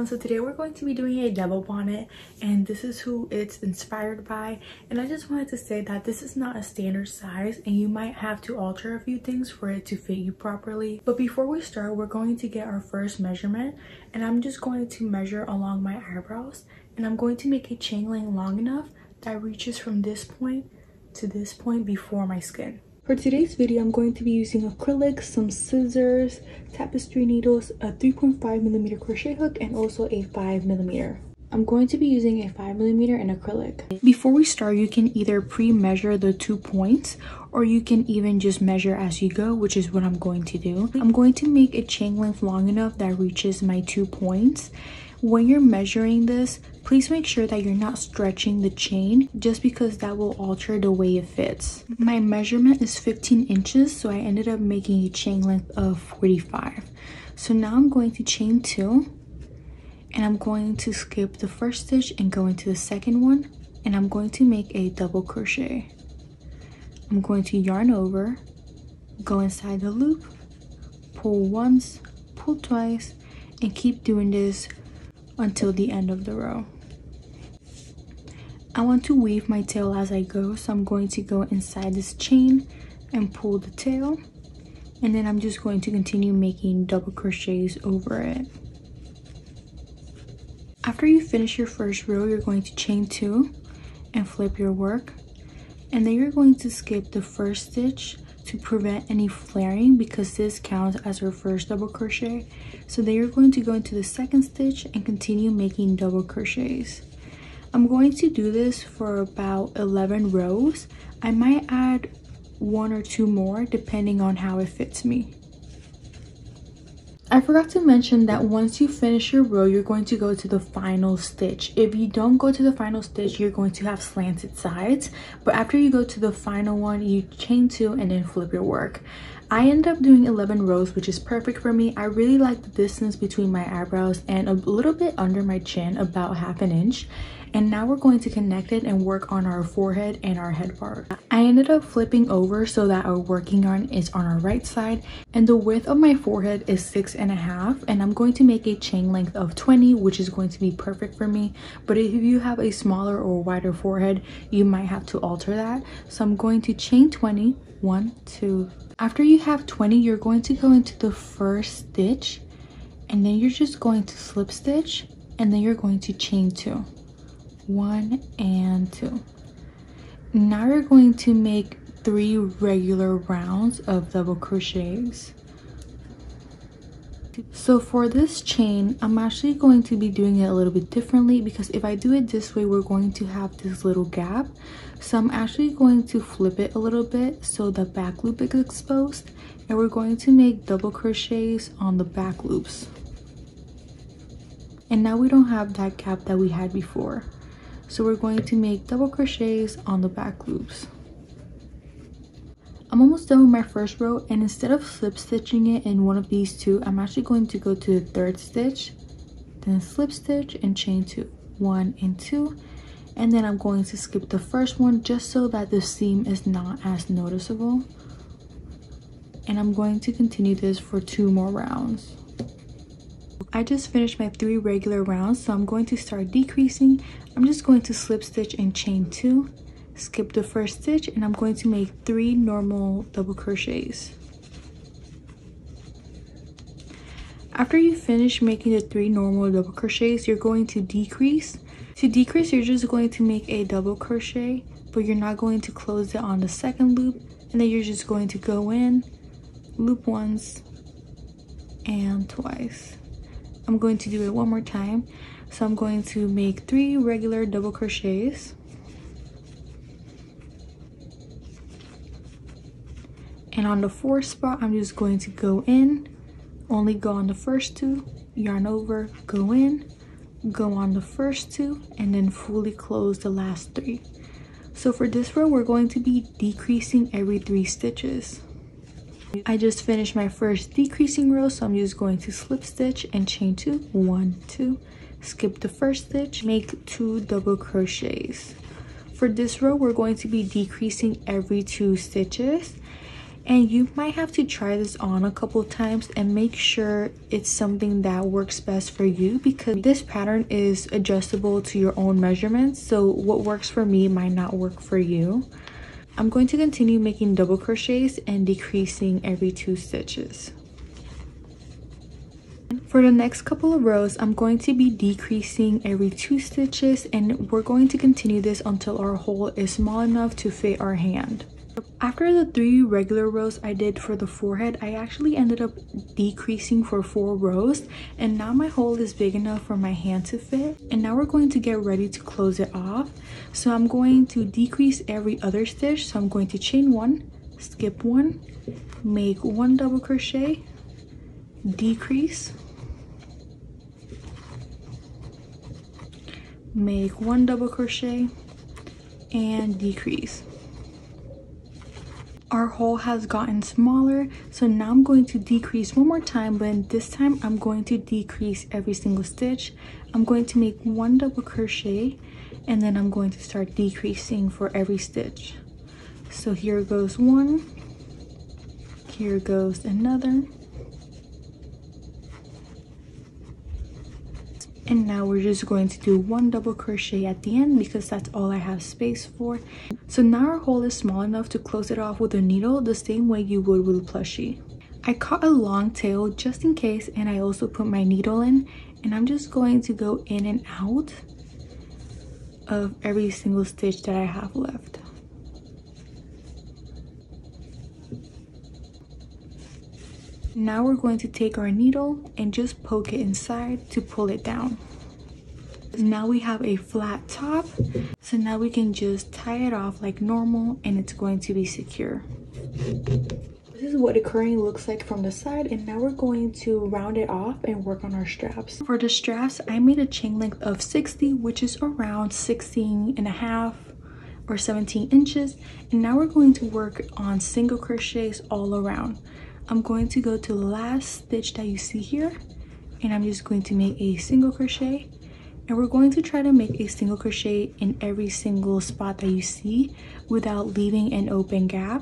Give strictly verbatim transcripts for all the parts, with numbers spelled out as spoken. everyone. So today we're going to be doing a devil bonnet, and this is who it's inspired by. And I just wanted to say that this is not a standard size, and you might have to alter a few things for it to fit you properly. But before we start, we're going to get our first measurement, and I'm just going to measure along my eyebrows, and I'm going to make a chain link long enough that reaches from this point to this point before my skin. For today's video, I'm going to be using acrylic, some scissors, tapestry needles, a three point five millimeter crochet hook, and also a five millimeter. I'm going to be using a five millimeter and acrylic. Before we start, you can either pre-measure the two points, or you can even just measure as you go, which is what I'm going to do. I'm going to make a chain length long enough that reaches my two points. When you're measuring this, please make sure that you're not stretching the chain, just because that will alter the way it fits. My measurement is fifteen inches, so I ended up making a chain length of forty-five. So now I'm going to chain two, and I'm going to skip the first stitch and go into the second one, and I'm going to make a double crochet. I'm going to yarn over, go inside the loop, pull once, pull twice, and keep doing this until the end of the row. I want to weave my tail as I go, so I'm going to go inside this chain and pull the tail, and then I'm just going to continue making double crochets over it. After you finish your first row, you're going to chain two and flip your work, and then you're going to skip the first stitch to prevent any flaring, because this counts as our first double crochet. So then you're going to go into the second stitch and continue making double crochets. I'm going to do this for about eleven rows. I might add one or two more depending on how it fits me. I forgot to mention that once you finish your row, you're going to go to the final stitch. If you don't go to the final stitch, you're going to have slanted sides, but after you go to the final one, you chain two and then flip your work. I ended up doing eleven rows, which is perfect for me. I really like the distance between my eyebrows and a little bit under my chin, about half an inch. And now we're going to connect it and work on our forehead and our head part. I ended up flipping over so that our working yarn is on our right side, and the width of my forehead is six and a half, and I'm going to make a chain length of twenty, which is going to be perfect for me. But if you have a smaller or wider forehead, you might have to alter that. So I'm going to chain twenty, one, two. After you have twenty, you're going to go into the first stitch, and then you're just going to slip stitch, and then you're going to chain two. One and two. Now you're going to make three regular rounds of double crochets. So for this chain, I'm actually going to be doing it a little bit differently, because if I do it this way, we're going to have this little gap. So I'm actually going to flip it a little bit so the back loop is exposed, and we're going to make double crochets on the back loops. And now we don't have that gap that we had before. So we're going to make double crochets on the back loops. I'm almost done with my first row, and instead of slip stitching it in one of these two, I'm actually going to go to the third stitch, then slip stitch and chain two, one and two, and then I'm going to skip the first one just so that the seam is not as noticeable. And I'm going to continue this for two more rounds. I just finished my three regular rounds, so I'm going to start decreasing. I'm just going to slip stitch and chain two, skip the first stitch, and I'm going to make three normal double crochets. After you finish making the three normal double crochets, you're going to decrease. To decrease, you're just going to make a double crochet, but you're not going to close it on the second loop, and then you're just going to go in, loop once and twice. I'm going to do it one more time. So I'm going to make three regular double crochets, and on the fourth spot, I'm just going to go in, only go on the first two, yarn over, go in, go on the first two, and then fully close the last three. So for this row, we're going to be decreasing every three stitches. I just finished my first decreasing row, so I'm just going to slip stitch and chain two, one, two, skip the first stitch, make two double crochets. For this row, we're going to be decreasing every two stitches, and you might have to try this on a couple of times and make sure it's something that works best for you, because this pattern is adjustable to your own measurements, so what works for me might not work for you. I'm going to continue making double crochets and decreasing every two stitches. For the next couple of rows, I'm going to be decreasing every two stitches, and we're going to continue this until our hole is small enough to fit our hand. After the three regular rows I did for the forehead, I actually ended up decreasing for four rows, and now my hole is big enough for my hand to fit. And now we're going to get ready to close it off. So I'm going to decrease every other stitch. So I'm going to chain one, skip one, make one double crochet, decrease, make one double crochet, and decrease. Our hole has gotten smaller, so now I'm going to decrease one more time, but this time I'm going to decrease every single stitch. I'm going to make one double crochet, and then I'm going to start decreasing for every stitch. So here goes one, here goes another, and now we're just going to do one double crochet at the end because that's all I have space for. So now our hole is small enough to close it off with a needle the same way you would with a plushie. I caught a long tail just in case, and I also put my needle in, and I'm just going to go in and out of every single stitch that I have left. Now we're going to take our needle and just poke it inside to pull it down. Now we have a flat top, so now we can just tie it off like normal and it's going to be secure. This is what the curling looks like from the side, and now we're going to round it off and work on our straps. For the straps, I made a chain length of sixty, which is around sixteen and a half or seventeen inches, and now we're going to work on single crochets all around. I'm going to go to the last stitch that you see here, and I'm just going to make a single crochet, and we're going to try to make a single crochet in every single spot that you see without leaving an open gap.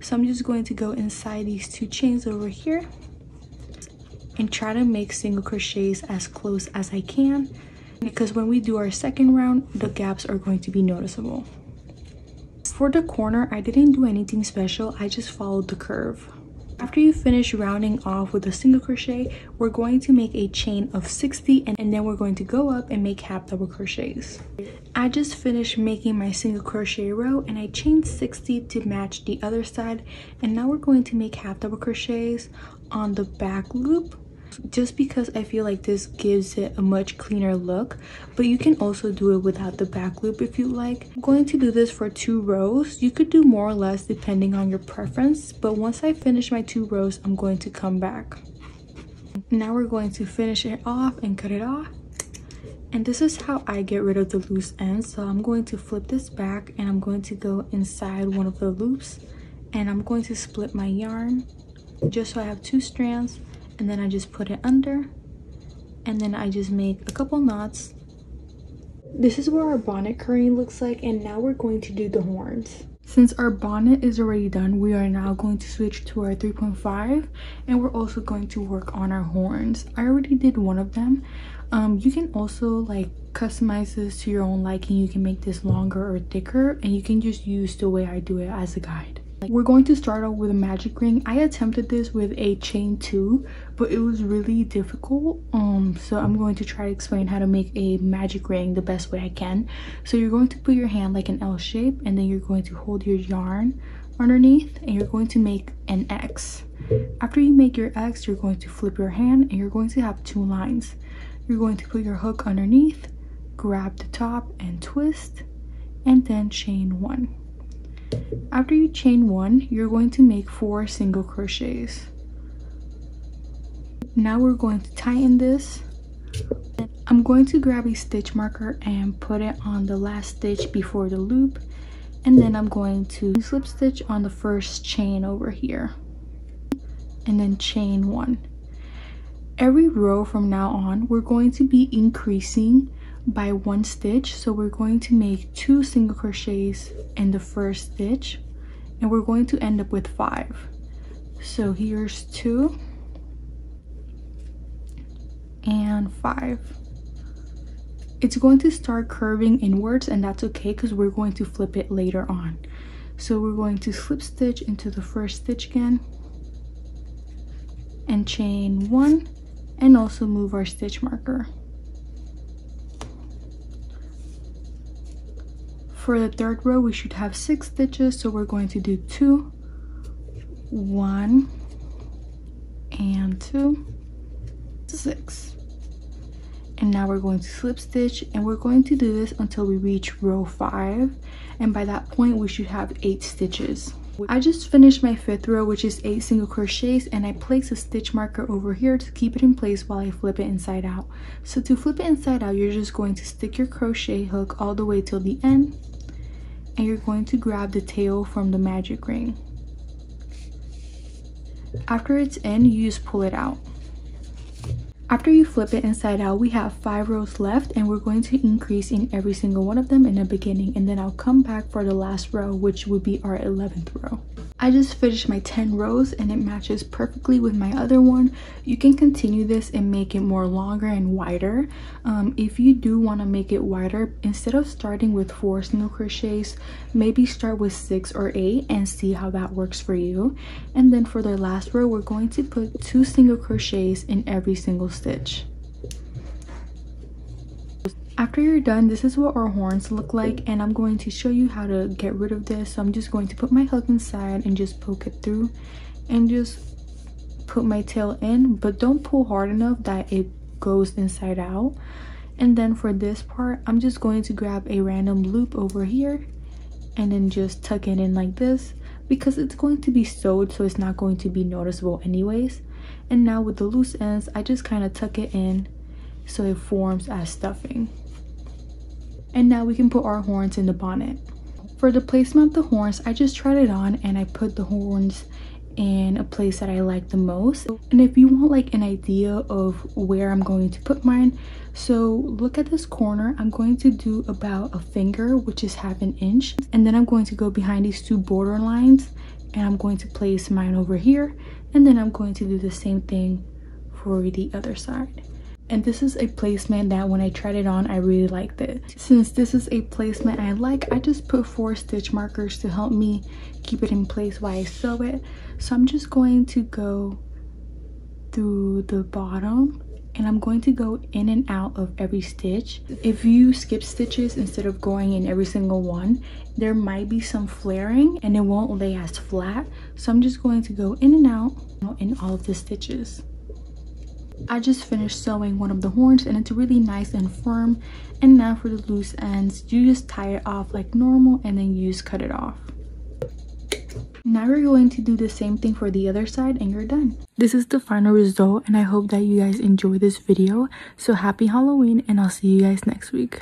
So I'm just going to go inside these two chains over here and try to make single crochets as close as I can, because when we do our second round, the gaps are going to be noticeable. For the corner, I didn't do anything special, I just followed the curve. After you finish rounding off with a single crochet, we're going to make a chain of sixty, and, and then we're going to go up and make half double crochets. I just finished making my single crochet row, and I chained sixty to match the other side, and now we're going to make half double crochets on the back loop, just because I feel like this gives it a much cleaner look, but you can also do it without the back loop if you like. I'm going to do this for two rows. You could do more or less depending on your preference, but once I finish my two rows, I'm going to come back. Now we're going to finish it off and cut it off, and this is how I get rid of the loose ends. So I'm going to flip this back, and I'm going to go inside one of the loops, and I'm going to split my yarn just so I have two strands, and then I just put it under, and then I just make a couple knots. This is where our bonnet curling looks like, and now we're going to do the horns. Since our bonnet is already done, we are now going to switch to our three point five, and we're also going to work on our horns. I already did one of them. Um, you can also like customize this to your own liking. You can make this longer or thicker, and you can just use the way I do it as a guide. We're going to start off with a magic ring. I attempted this with a chain two, but it was really difficult, um so I'm going to try to explain how to make a magic ring the best way I can. So you're going to put your hand like an L shape, and then you're going to hold your yarn underneath, and you're going to make an X. After you make your X, you're going to flip your hand, and you're going to have two lines. You're going to put your hook underneath, grab the top and twist, and then chain one. After you chain one, you're going to make four single crochets. Now we're going to tighten this. I'm going to grab a stitch marker and put it on the last stitch before the loop, and then I'm going to slip stitch on the first chain over here, and then chain one. Every row from now on, we're going to be increasing by one stitch, so we're going to make two single crochets in the first stitch, and we're going to end up with five. So here's two and five. It's going to start curving inwards, and that's okay because we're going to flip it later on. So we're going to slip stitch into the first stitch again and chain one, and also move our stitch marker. For the third row, we should have six stitches, so we're going to do two, one, and two, six. And now we're going to slip stitch, and we're going to do this until we reach row five, and by that point we should have eight stitches. I just finished my fifth row, which is eight single crochets, and I place a stitch marker over here to keep it in place while I flip it inside out. So to flip it inside out, you're just going to stick your crochet hook all the way till the end, and you're going to grab the tail from the magic ring. After it's in, you just pull it out. After you flip it inside out, we have five rows left, and we're going to increase in every single one of them in the beginning, and then I'll come back for the last row, which would be our eleventh row. I just finished my ten rows, and it matches perfectly with my other one. You can continue this and make it more longer and wider. Um, if you do want to make it wider, instead of starting with four single crochets, maybe start with six or eight and see how that works for you. And then for the last row, we're going to put two single crochets in every single stitch. After you're done, this is what our horns look like, and I'm going to show you how to get rid of this. So I'm just going to put my hook inside and just poke it through and just put my tail in, but don't pull hard enough that it goes inside out. And then for this part, I'm just going to grab a random loop over here and then just tuck it in like this, because it's going to be sewed, so it's not going to be noticeable anyways. And now with the loose ends, I just kind of tuck it in so it forms as stuffing. And now we can put our horns in the bonnet. For the placement of the horns, I just tried it on and I put the horns in a place that I like the most. And if you want like an idea of where I'm going to put mine, so look at this corner. I'm going to do about a finger, which is half an inch. And then I'm going to go behind these two border lines and I'm going to place mine over here. And then I'm going to do the same thing for the other side. And this is a placement that when I tried it on, I really liked it. Since this is a placement I like, I just put four stitch markers to help me keep it in place while I sew it. So I'm just going to go through the bottom and I'm going to go in and out of every stitch. If you skip stitches instead of going in every single one, there might be some flaring and it won't lay as flat. So I'm just going to go in and out in all of the stitches. I just finished sewing one of the horns and it's really nice and firm. And now for the loose ends, you just tie it off like normal and then you just cut it off. Now we're going to do the same thing for the other side and you're done. This is the final result and I hope that you guys enjoy this video. So happy Halloween and I'll see you guys next week.